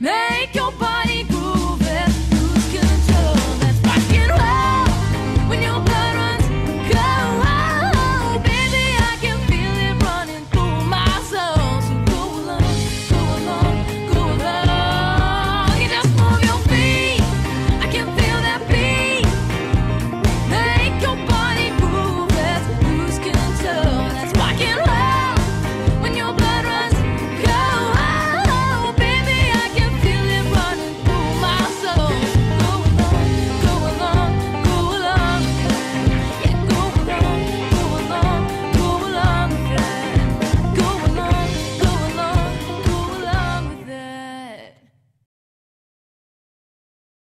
make your body